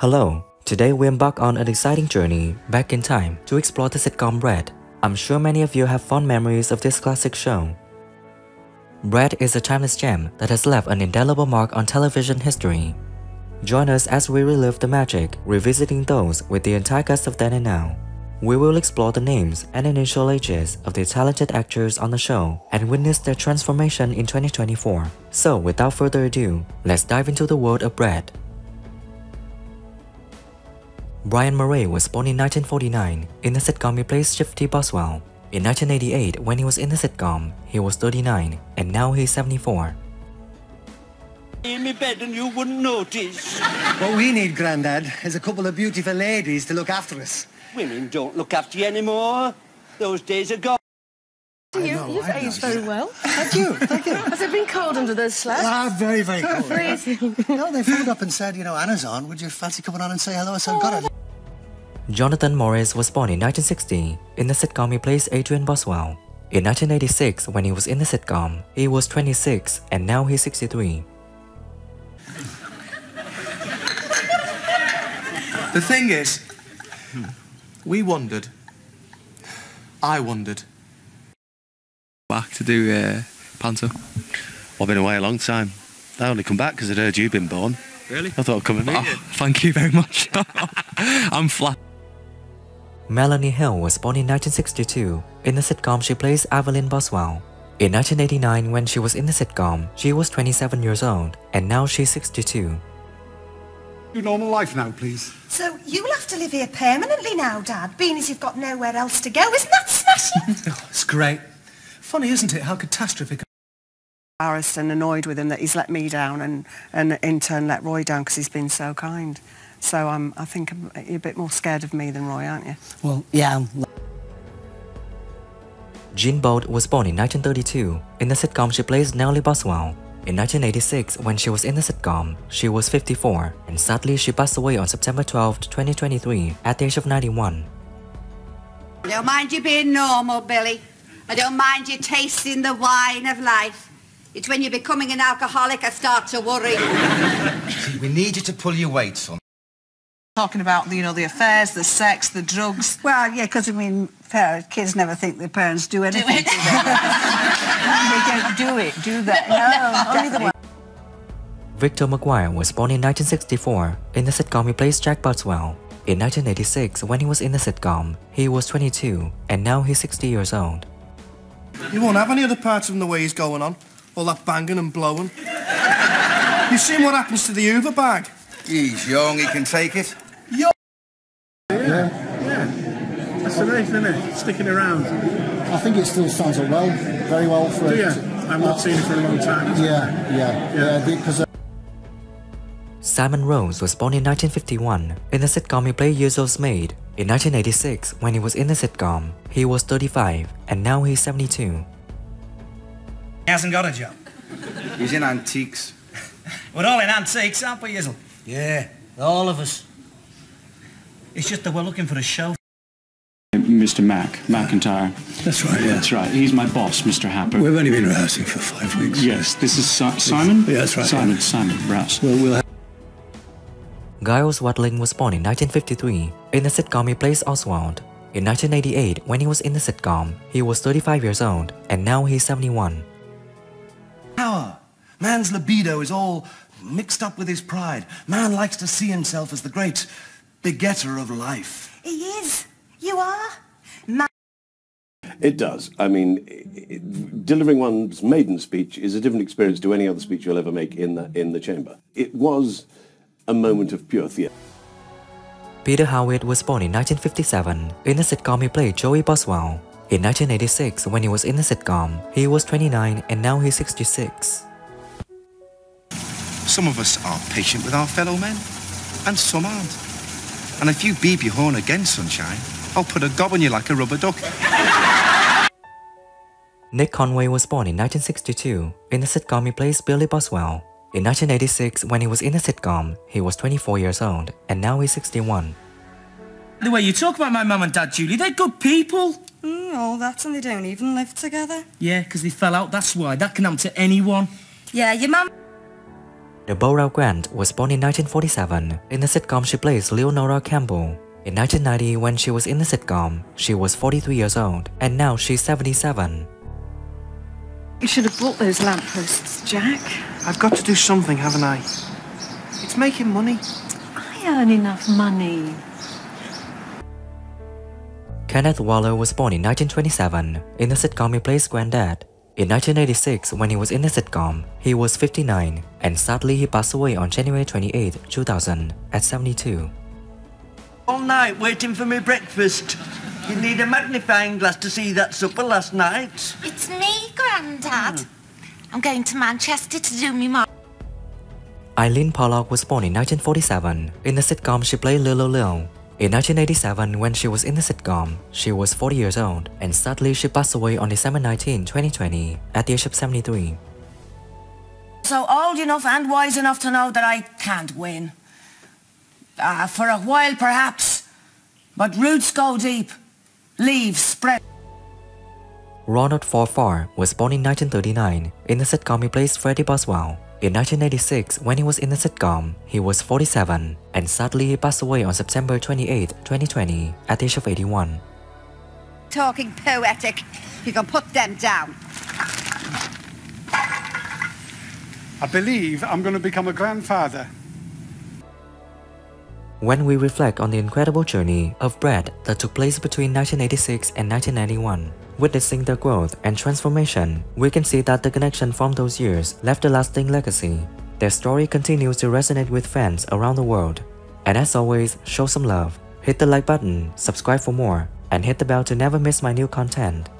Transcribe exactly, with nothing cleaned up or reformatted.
Hello, today we embark on an exciting journey back in time to explore the sitcom Bread. I'm sure many of you have fond memories of this classic show. Bread is a timeless gem that has left an indelible mark on television history. Join us as we relive the magic, revisiting those with the entire cast of then and now. We will explore the names and initial ages of the talented actors on the show and witness their transformation in twenty twenty-four. So without further ado, let's dive into the world of Bread. Brian Murray was born in nineteen forty-nine. In the sitcom, he plays Shifty Boswell. In nineteen eighty-eight, when he was in the sitcom, he was thirty-nine, and now he's seventy-four. In me bed and you wouldn't notice. What we need, Grandad, is a couple of beautiful ladies to look after us. Women don't look after you anymore. Those days are gone. You, know, you've I aged know. very well. Thank you, thank you. Has it been cold under those slabs? Ah, oh, very, very cold. Freezing. No, they phoned up and said, you know, Anna's on. Would you fancy coming on and say hello? So oh, got it. Jonathan Morris was born in nineteen sixty. In the sitcom, he plays Adrian Boswell. In nineteen eighty-six, when he was in the sitcom, he was twenty-six, and now he's sixty-three. The thing is, we wondered. I wondered. Back to do uh, panto. I've been away a long time. I only come back because I'd heard you'd been born. Really? I thought I'd come back. Oh, thank you very much. I'm flat. Melanie Hill was born in nineteen sixty-two. In the sitcom, she plays Aveline Boswell. In nineteen eighty-nine, when she was in the sitcom, she was twenty-seven years old, and now she's sixty-two. Your normal life now, please. So you'll have to live here permanently now, Dad, being as you've got nowhere else to go. Isn't that smashing? Oh, it's great. Funny, isn't it, how catastrophic. Embarrassed and annoyed with him that he's let me down and, and in turn let Roy down because he's been so kind. So um, I think you're a bit more scared of me than Roy, aren't you? Well, yeah. Jean Bolt was born in nineteen thirty-two. In the sitcom, she plays Nellie Boswell. In nineteen eighty-six, when she was in the sitcom, she was fifty-four, and sadly she passed away on September twelfth, twenty twenty-three at the age of ninety-one. I don't mind you being normal, Billy. I don't mind you tasting the wine of life. It's when you're becoming an alcoholic I start to worry. See, we need you to pull your weight, son. Talking about, you know, the affairs, the sex, the drugs. Well, yeah, because, I mean, kids never think their parents do anything do to them. They don't do it, do that. No, no, only the one. Victor McGuire was born in nineteen sixty-four. In the sitcom, he plays Jack Boswell. In nineteen eighty-six, when he was in the sitcom, he was twenty-two, and now he's sixty years old. You won't have any other parts of him the way he's going on. All that banging and blowing. You've seen what happens to the Uber bag. He's young, he can take it. Young? Yeah. Yeah. That's the life, isn't it? Sticking around. I think it still stands up well, very well for it. Yeah, I've not seen it for a long time. Yeah, yeah, yeah. yeah because, uh... Simon Rose was born in nineteen fifty-one. In the sitcom, he played Yuzel's maid. In nineteen eighty-six, when he was in the sitcom, he was thirty-five, and now he's seventy-two. He hasn't got a job. He's in antiques. We're all in antiques, aren't we, Yuzel? Yeah, all of us. It's just that we're looking for a show. Mister Mac, McIntyre. That's right, yeah. That's right. He's my boss, Mister Happer. We've only been rehearsing for five weeks. Yes, this is si Simon? Yeah, that's right. Simon, yeah. Simon, Rouse. Well, we'll have... Giles Watling was born in nineteen fifty-three. In the sitcom, he plays Oswald. In nineteen eighty-eight, when he was in the sitcom, he was thirty-five years old, and now he's seventy-one. Power. Man's libido is all mixed up with his pride. Man likes to see himself as the great begetter of life. He is. You are. Man. It does. I mean, it, delivering one's maiden speech is a different experience to any other speech you'll ever make in the, in the chamber. It was a moment of pure theatre. Peter Howitt was born in nineteen fifty-seven. In the sitcom, he played Joey Boswell. In nineteen eighty-six, when he was in the sitcom, he was twenty-nine, and now he's sixty-six. Some of us are patient with our fellow men, and some aren't. And if you beep your horn again, sunshine, I'll put a gob on you like a rubber duck. Nick Conway was born in nineteen sixty-two. In the sitcom, he plays Billy Boswell. In nineteen eighty-six, when he was in the sitcom, he was twenty-four years old, and now he's sixty-one. The way you talk about my mum and dad, Julie, they're good people. Mm, all that, and they don't even live together. Yeah, because they fell out, that's why. That can happen to anyone. Yeah, your mum... Deborah Grant was born in nineteen forty-seven. In the sitcom, she plays Leonora Campbell. In nineteen ninety, when she was in the sitcom, she was forty-three years old, and now she's seventy-seven. You should have bought those lampposts, Jack. I've got to do something, haven't I? It's making money. I earn enough money. Kenneth Waller was born in nineteen twenty-seven. In the sitcom, he plays Granddad. In nineteen eighty-six, when he was in the sitcom, he was fifty-nine, and sadly he passed away on January twenty-eighth, two thousand, at seventy-two. All night waiting for me breakfast. You need a magnifying glass to see that supper last night. It's me, Grandad. Mm. I'm going to Manchester to do me mom. Eileen Pollock was born in nineteen forty-seven. In the sitcom, she played Lilo Lil. In nineteen eighty-seven, when she was in the sitcom, she was forty years old, and sadly she passed away on December nineteenth, twenty twenty, at the age of seventy-three. So old enough and wise enough to know that I can't win. Uh, for a while perhaps, but roots go deep, leaves spread. Ronald Farfar was born in nineteen thirty-nine. In the sitcom, he plays Freddie Boswell. In nineteen eighty-six, when he was in the sitcom, he was forty-seven, and sadly he passed away on September twenty-eighth, twenty twenty, at the age of eighty-one. Talking poetic. You can put them down. I believe I'm going to become a grandfather. When we reflect on the incredible journey of Bread that took place between nineteen eighty-six and nineteen ninety-one, witnessing their growth and transformation, we can see that the connection from those years left a lasting legacy. Their story continues to resonate with fans around the world. And as always, show some love, hit the like button, subscribe for more, and hit the bell to never miss my new content.